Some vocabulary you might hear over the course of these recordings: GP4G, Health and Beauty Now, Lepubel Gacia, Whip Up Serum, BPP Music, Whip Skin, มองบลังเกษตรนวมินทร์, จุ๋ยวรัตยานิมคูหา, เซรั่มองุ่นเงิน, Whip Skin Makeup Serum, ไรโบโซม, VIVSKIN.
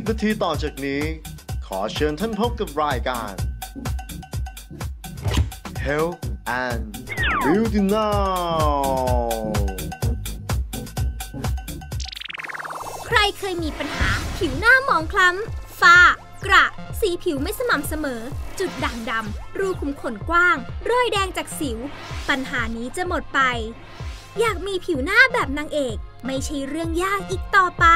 10 นาทีต่อจากนี้ขอเชิญท่านพบกับรายการ Health and Beauty Now ใครเคยมีปัญหาผิวหน้าหมองคล้ำฝ้ากระสีผิวไม่สม่ำเสมอจุดด่างดำรูขุมขนกว้างรอยแดงจากสิวปัญหานี้จะหมดไปอยากมีผิวหน้าแบบนางเอกไม่ใช่เรื่องยากอีกต่อไป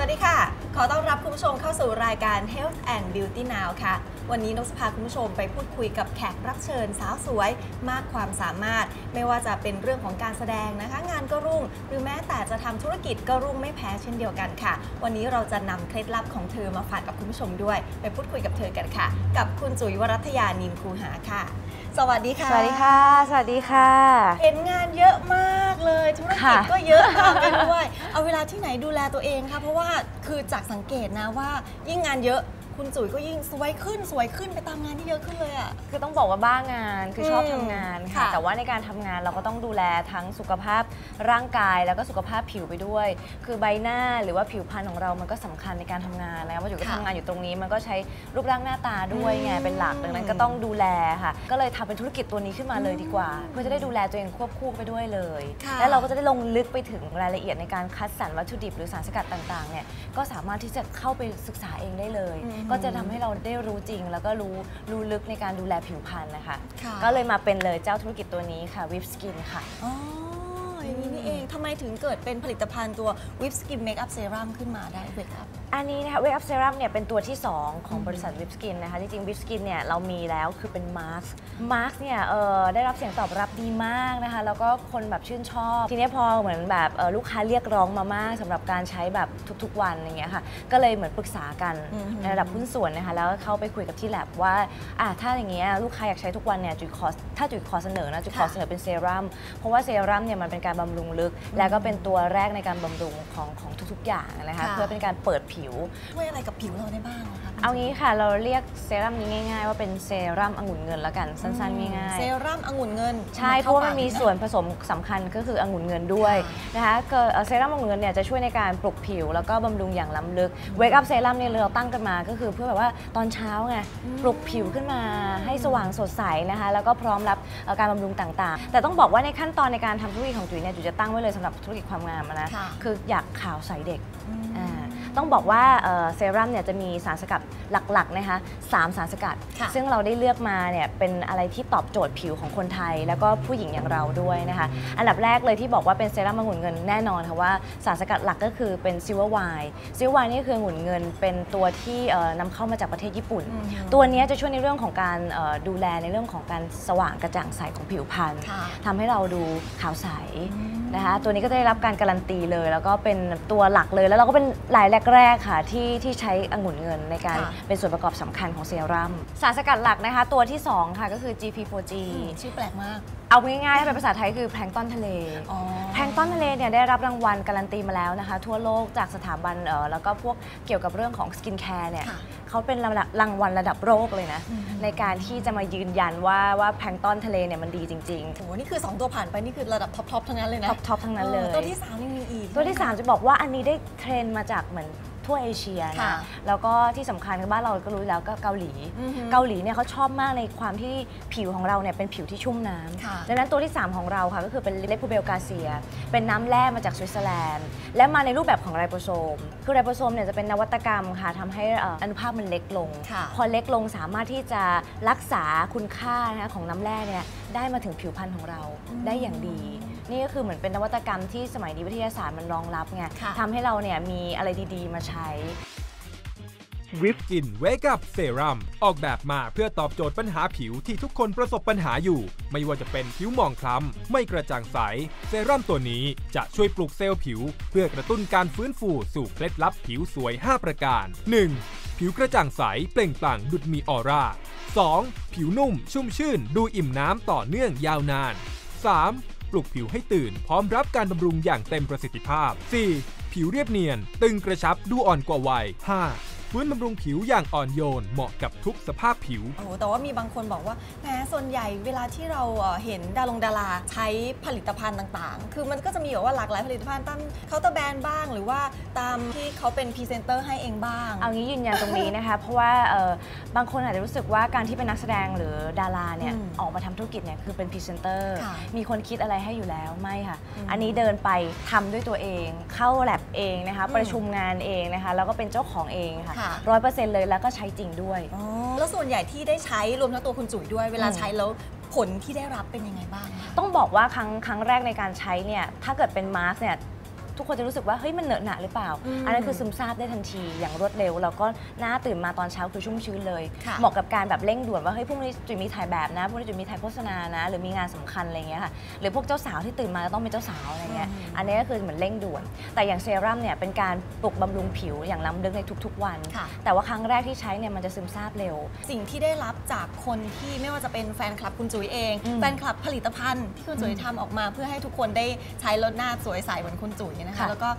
สวัสดีค่ะขอต้อนรับคุณผู้ชมเข้าสู่รายการ Health and Beauty Now ค่ะวันนี้นกจะพาคุณผู้ชมไปพูดคุยกับแขกรับเชิญสาวสวยมากความสามารถไม่ว่าจะเป็นเรื่องของการแสดงนะคะงานก็รุ่งหรือแม้แต่จะทำธุรกิจก็รุ่งไม่แพ้เช่นเดียวกันค่ะวันนี้เราจะนำเคล็ดลับของเธอมาฝากกับคุณผู้ชมด้วยไปพูดคุยกับเธอกันค่ะกับคุณจุ๋ยวรัตยานิมคูหาค่ะสวัสดีค่ะสวัสดีค่ะสวัสดีค่ะเห็นงานเยอะมากเลยธุรกิจก็เยอะมากไปด้วยเอาเวลาที่ไหนดูแลตัวเองค่ะเพราะว่าคือจากสังเกตนะว่ายิ่งงานเยอะคุณจุ๋ยก็ยิ่งสวยขึ้นไปตามงานที่เยอะขึ้นเลยอ่ะคือต้องบอกว่าบ้างานคือชอบทำงานค่ะแต่ว่าในการทำงานเราก็ต้องดูแลทั้งสุขภาพร่างกายแล้วก็สุขภาพผิวไปด้วยคือใบหน้าหรือว่าผิวพรรณของเรามันก็สำคัญในการทำงานนะว่าจุ๋ยก็ทำงานอยู่ตรงนี้มันก็ใช้รูปร่างหน้าตาด้วยไงเป็นหลักดังนั้นก็ต้องดูแลค่ะก็เลยทำเป็นธุรกิจตัวนี้ขึ้นมาเลยดีกว่าเพื่อจะได้ดูแลตัวเองควบคู่ไปด้วยเลยแล้วเราก็จะได้ลงลึกไปถึงรายละเอียดในการคัดสรรวัตถุดิบหรือสารสกัดต่างๆเนี่ยก็สามารถที่จะเข้าไปศึกษาเองได้เลยก็จะทำให้เราได้รู้จริงแล้วก็รู้ลึกในการดูแลผิวพรรณนะคะก็เลยมาเป็นเลยเจ้าธุรกิจตัวนี้ค่ะ Whip Skin ค่ะอ๋ออย่างนี้นี่เองทำไมถึงเกิดเป็นผลิตภัณฑ์ตัว Whip Skin Makeup Serum ขึ้นมาได้เวกอัพอันนี้นะคะ Whip Up Serum เนี่ยเป็นตัวที่ 2 ของบริษัท Whip Skin นะคะจริงๆ Whip Skin เนี่ยเรามีแล้วคือเป็นมาร์คเนี่ยได้รับเสียงตอบรับดีมากนะคะแล้วก็คนแบบชื่นชอบทีนี้พอเหมือนแบบลูกค้าเรียกร้องมามากสำหรับการใช้แบบทุกๆวันอย่างเงี้ยค่ะก็เลยเหมือนปรึกษากันในระดับหุ้นส่วนนะคะแล้วเข้าไปคุยกับที่ lab ว่าถ้าอย่างเงี้ยลูกค้าอยากใช้ทุกวันเนี่ยจุ๋ยขอถ้าจุ๋ยขอเสนอนะจุ๋ยขอเสนอเป็นเซรั่มเพราะว่าเซรั่มเนี่ยมันเป็นการบำรุงลึกและก็เป็นตัวแรกในการบำรุงของทุกๆอย่างนะคะเพื่อเป็นการเปิดผิวช่วยอะไรกับผิวเราได้บ้างคะเอางี้ค่ะเราเรียกเซรั่มนี้ง่ายๆว่าเป็นเซรั่มองุ่นเงินแล้วกันสั้นๆง่ายๆเซรั่มองุ่นเงินใช่เพราะว่ามันมีส่วนผสมสำคัญก็คือองุ่นเงินด้วยนะคะเซรั่มองุ่นเงินเนี่ยจะช่วยในการปลุกผิวแล้วก็บำรุงอย่างล้ำลึกเวกอัพเซรั่มเนี่ยเราตั้งกันมาก็คือเพื่อแบบว่าตอนเช้าไงปลุกผิวขึ้นมาให้สว่างสดใสนะคะแล้วก็พร้อมรับการบำรุงต่างๆแต่ต้องบอกว่าในขั้นตอนในการทำธุรกิจของจุ๋ยเนี่ยจุ๋ยจะตั้งไว้เลยสำหรับธุรกิจความงามนะคืออยากขาวใสเด็กต้องบอกว่าเซรั่มเนี่ยจะมีสารสกัดหลักๆนะคะ3สารสกัดซึ่งเราได้เลือกมาเนี่ยเป็นอะไรที่ตอบโจทย์ผิวของคนไทยแล้วก็ผู้หญิงอย่างเราด้วยนะคะอันดับแรกเลยที่บอกว่าเป็นเซรั่มองุ่นเงินแน่นอนค่ะว่าสารสกัดหลักก็คือเป็นซิลเวอร์ไวน์นี่คือองุ่นเงินเป็นตัวที่นำเข้ามาจากประเทศญี่ปุ่นตัวนี้จะช่วยในเรื่องของการดูแลในเรื่องของการสว่างกระจ่างใสของผิวพรรณทำให้เราดูขาวใสนะคะตัวนี้ก็ได้รับการการันตีเลยแล้วก็เป็นตัวหลักเลยแล้วเราก็เป็นรายแรกๆค่ะที่ใช้องุ่นเงินในการเป็นส่วนประกอบสำคัญของเซรั่มสารสกัดหลักนะคะตัวที่2ค่ะก็คือ GP4G ชื่อแปลกมากเอาง่ายๆเป็นภาษาไทยคือแพลงต้นทะเลแพลงต้นทะเลเนี่ยได้รับรางวัลการันตีมาแล้วนะคะทั่วโลกจากสถาบันแล้วก็พวกเกี่ยวกับเรื่องของสกินแคร์เนี่ยเขาเป็นรางวัลระดับโลกเลยนะในการที่จะมายืนยันว่าแพลงต้นทะเลเนี่ยมันดีจริงๆโอ้โหนี่คือ2ตัวผ่านไปนี่คือระดับท็อปๆทั้งนั้นเลยนะท็อปๆทั้งนั้นเลยตัวที่3นี่มีอีกตัวที่3จะบอกว่าอันนี้ได้เทรนมาจากเหมือนทั่วเอเชียนะแล้วก็ที่สำคัญบ้านเราก็รู้แล้วก็เกาหลีเนี่ยเขาชอบมากในความที่ผิวของเราเนี่ยเป็นผิวที่ชุ่มน้ำดังนั้นตัวที่3ของเราค่ะก็คือเป็นเลปูเบลกาเซียเป็นน้ำแร่มาจากสวิตเซอร์แลนด์และมาในรูปแบบของไรโบโซมคือไรโบโซมเนี่ยจะเป็นนวัตกรรมค่ะทำให้อนุภาคมันเล็กลงพอเล็กลงสามารถที่จะรักษาคุณค่านะคะของน้ำแร่เนี่ยได้มาถึงผิวพรรณของเราได้อย่างดีนี่ก็คือเหมือนเป็นนวัตกรรมที่สมัยนี้วิทยาศาสตร์มันรองรับไงทำให้เราเนี่ยมีอะไรดีๆมาใช้ Whip Skin Makeup Serum ออกแบบมาเพื่อตอบโจทย์ปัญหาผิวที่ทุกคนประสบปัญหาอยู่ไม่ว่าจะเป็นผิวหมองคล้ำไม่กระจ่างใสเซรั่มตัวนี้จะช่วยปลุกเซลล์ผิวเพื่อกระตุ้นการฟื้นฟูสู่เคล็ดลับผิวสวย5ประการ 1. ผิวกระจ่างใสเปล่งปลั่งดุจมีออร่า 2. ผิวนุ่มชุ่มชื่นดูอิ่มน้ำต่อเนื่องยาวนาน 3.ปลุกผิวให้ตื่นพร้อมรับการบำรุงอย่างเต็มประสิทธิภาพ 4. ผิวเรียบเนียนตึงกระชับดูอ่อนกว่าวัย 5. ฟื้นบำรุงผิวอย่างอ่อนโยนเหมาะกับทุกสภาพผิวโอ้โหแต่ว่ามีบางคนบอกว่าแหมส่วนใหญ่เวลาที่เราเห็นดาราใช้ผลิตภัณฑ์ต่างๆคือมันก็จะมีแบบว่าหลากหลายผลิตภัณฑ์ตามเคาน์เตอร์แบรนด์บ้างหรือว่าตามที่เขาเป็นพรีเซนเตอร์ให้เองบ้างเอางี้ยืนยันตรงนี้นะคะเพราะว่าบางคนอาจจะรู้สึกว่าการที่เป็นนักแสดงหรือดาราเนี่ยออกมาทำธุรกิจเนี่ยคือเป็นพรีเซนเตอร์มีคนคิดอะไรให้อยู่แล้วไม่ค่ะอันนี้เดินไปทำด้วยตัวเองเข้าแลบเองนะคะประชุมงานเองนะคะแล้วก็เป็นเจ้าของเองค่ะ 100% เลยแล้วก็ใช้จริงด้วยแล้วส่วนใหญ่ที่ได้ใช้รวมทั้งตัวคุณจุ๋ยด้วยเวลาใช้แล้วผลที่ได้รับเป็นยังไงบ้างต้องบอกว่าครั้งแรกในการใช้เนี่ยถ้าเกิดเป็นมาร์กเนี่ยทุกคนจะรู้สึกว่าเฮ้ยมันเหนอะหนะหรือเปล่าอันนั้นคือซึมซาบได้ทันทีอย่างรวดเร็วแล้วก็หน้าตื่นมาตอนเช้าคือชุ่มชื้นเลยเหมาะกับการแบบเร่งด่วนว่าเฮ้ยพรุ่งนี้จุ๋ยมีถ่ายแบบนะพรุ่งนี้จุ๋ยมีถ่ายโฆษณานะหรือมีงานสำคัญอะไรเงี้ยค่ะหรือพวกเจ้าสาวที่ตื่นมาต้องเป็นเจ้าสาวอะไรเงี้ยอันนี้ก็คือเหมือนเร่งด่วนแต่อย่างเซรั่มเนี่ยเป็นการปลุกบำรุงผิวอย่างล้ำลึกในทุกๆวันแต่ว่าครั้งแรกที่ใช้เนี่ยมันจะซึมซาบเร็วสิ่งที่ได้รับจากคนที่ไม่ว่าจะเป็นแฟนคลับคุณจุ๋ยเองแฟนคลับผลิตภัณฑ์ที่คุณจุ๋ยทำออกมาเพื่อให้ทุกคนได้ใช้ลดหน้าสวยใสเหมือนคุณจุ๋ยแล้วก็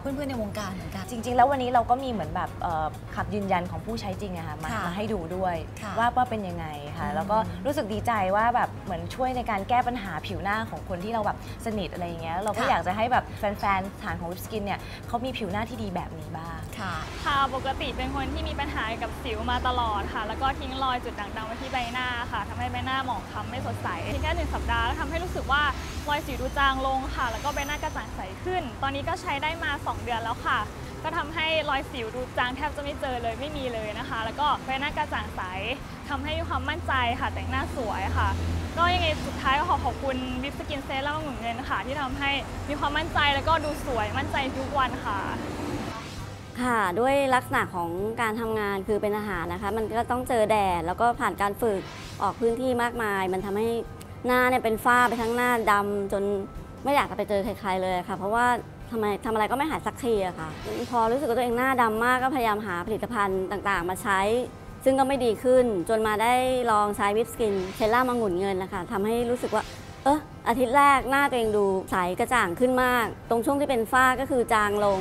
เพื่อนๆในวงการเหมือนกันจริงๆแล้ววันนี้เราก็มีเหมือนแบบคำยืนยันของผู้ใช้จริงอะค่ะมาให้ดูด้วยว่าเป็นยังไงค่ะแล้วก็รู้สึกดีใจว่าแบบเหมือนช่วยในการแก้ปัญหาผิวหน้าของคนที่เราแบบสนิทอะไรอย่างเงี้ยเราก็อยากจะให้แบบแฟนๆฐานของ Whip Skin เนี่ยเขามีผิวหน้าที่ดีแบบนี้บ้างค่ะปกติเป็นคนที่มีปัญหากับสิวมาตลอดค่ะแล้วก็ทิ้งรอยจุดด่างดำไว้ที่ใบหน้าค่ะทำให้ใบหน้าหมองคล้ำไม่สดใสเพียงแค่1 สัปดาห์ก็ทำให้รู้สึกว่ารอยสิวดูจางลงค่ะแล้วก็ใบหน้ากระจ่างใสขึ้นตอนนี้ก็ใช้ได้มา2 เดือนแล้วค่ะก็ทำให้รอยสิวดูจางแทบจะไม่เจอเลยไม่มีเลยนะคะแล้วก็ใบหน้ากระจ่างใสทำให้มีความมั่นใจค่ะแต่งหน้าสวยค่ะก็ยังไงสุดท้ายก็ขอบคุณ VIVSKIN เซรั่มหมุนเงินค่ะที่ทำให้มีความมั่นใจแล้วก็ดูสวยมั่นใจทุกวันค่ะค่ะด้วยลักษณะของการทำงานคือเป็นอาหารนะคะมันก็ต้องเจอแดดแล้วก็ผ่านการฝึกออกพื้นที่มากมายมันทำให้หน้าเนี่ยเป็นฝ้าไปทั้งหน้าดำจนไม่อยากจะไปเจอใครๆเลยค่ะเพราะว่าทำอะไรก็ไม่หายสักทีอะค่ะพอรู้สึกว่าตัวเองหน้าดำมากก็พยายามหาผลิตภัณฑ์ต่างๆมาใช้ซึ่งก็ไม่ดีขึ้นจนมาได้ลองใช้ Whip Skin เซรั่มองุ่นเงินนะคะทำให้รู้สึกว่าอาทิตย์แรกหน้าตัวเองดูใสกระจ่างขึ้นมากตรงช่วงที่เป็นฝ้าก็คือจางลง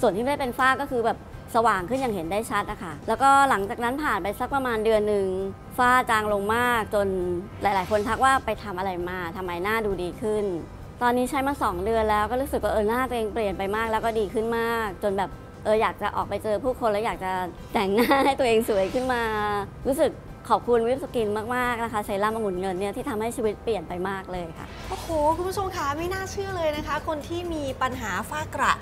ส่วนที่ไม่ได้เป็นฝ้าก็คือแบบสว่างขึ้นอย่างเห็นได้ชัดนะคะแล้วก็หลังจากนั้นผ่านไปสักประมาณเดือนหนึ่งฝ้าจางลงมากจนหลายๆคนทักว่าไปทำอะไรมาทำไมหน้าดูดีขึ้นตอนนี้ใช้มา2 เดือนแล้วก็รู้สึกว่าหน้าตัวเองเปลี่ยนไปมากแล้วก็ดีขึ้นมากจนแบบอยากจะออกไปเจอผู้คนแล้วอยากจะแต่งหน้าให้ตัวเองสวยขึ้นมารู้สึกขอบคุณ Whip Skin มากๆนะคะเซรั่มองุ่นเงินเนี่ยที่ทำให้ชีวิตเปลี่ยนไปมากเลยค่ะโอ้โหคุณผู้ชมคะไม่น่าเชื่อเลยนะคะคนที่มีปัญหาฝ้ากระ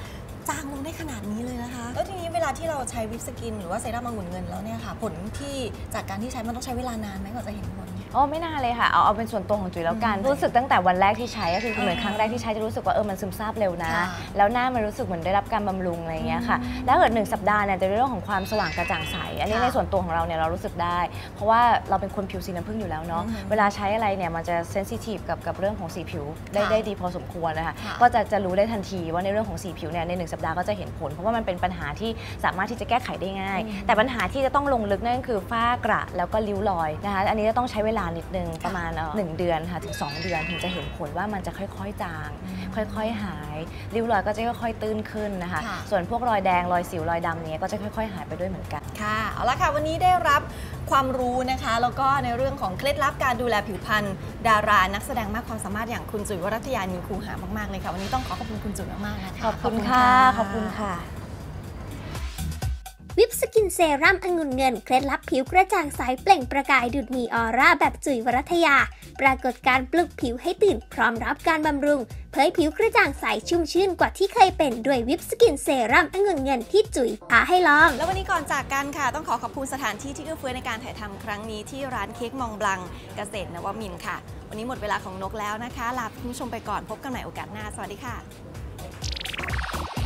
จางลงได้ขนาดนี้เลยนะคะแล้วทีนี้เวลาที่เราใช้ Whip Skin หรือว่าเซรั่มองุ่นเงินแล้วเนี่ยค่ะผลที่จากการที่ใช้มันต้องใช้เวลานานไหมกว่าจะเห็นผลไม่นานเลยค่ะเอาเป็นส่วนตัวของจุ๋ยแล้วกันรู้สึกตั้งแต่วันแรกที่ใช้ก็คือเหมือนครั้งแรกที่ใช้จะรู้สึกว่ามันซึมซาบเร็วนะแล้วหน้ามันรู้สึกเหมือนได้รับการบำรุงอะไรอย่างเงี้ยค่ะแล้วเกิด1 สัปดาห์เนี่ยจะเรื่องของความสว่างกระจ่างใสอันนี้ในส่วนตัวของเราเนี่ยเรารู้สึกได้เพราะว่าเราเป็นคนผิวสีน้ำผึ้งอยู่แล้วเนาะเวลาใช้อะไรเนี่ยมันจะเซนซิทีฟกับเรื่องของสีผิวได้ดีพอสมควรนะคะก็จะรู้ได้ทันทีว่าในเรื่องของสีผิวเนี่ยใน1 สัปดาห์ก็จะเห็นผลเพราะว่ามันเป็นปัญหาที่สามารถที่จะแก้ไขได้ง่ายแต่ปัญหาที่จะต้องลงลึกนั่นคือฝ้ากระแล้วก็ริ้วรอยนะคะอันนี้จะต้องใช้เวลานิดนึงประมาณ1 เดือนค่ะถึง2 เดือนถึงจะเห็นผลว่ามันจะค่อยๆจางค่อยๆหายริ้วรอยก็จะค่อยๆตื้นขึ้นนะคะส่วนพวกรอยแดงรอยสิวรอยดำเนี้ยก็จะค่อยๆหายไปด้วยเหมือนกันค่ะเอาละค่ะวันนี้ได้รับความรู้นะคะแล้วก็ในเรื่องของเคล็ดลับการดูแลผิวพรรณดารานักแสดงมากความสามารถอย่างคุณจุ๋ยวรัตยานินคูหามากๆเลยค่ะวันนี้ต้องขอขอบคุณคุณจุ๋ยมากๆนะคะขอบคุณค่ะขอบคุณค่ะWhip Skin เซรั่มองุ่นเงินเคล็ดลับผิวกระจ่างใสเปล่งประกายดุจมีออร่าแบบจุ๋ยวรัตยาปรากฏการปลุกผิวให้ตื่นพร้อมรับการบำรุงเผยผิวกระจ่างใสชุ่มชื่นกว่าที่เคยเป็นด้วย Whip Skin เซรั่มองุ่นเงินที่จุ๋ยพาให้ลองแล้ววันนี้ก่อนจากกันค่ะต้องขอขอบคุณสถานที่ที่เอื้อเฟื้อในการถ่ายทำครั้งนี้ที่ร้านเค้กมองบลังเกษตรนวมินทร์ค่ะวันนี้หมดเวลาของนกแล้วนะคะลาคุณผู้ชมไปก่อนพบกันใหม่โอกาสหน้าสวัสดีค่ะ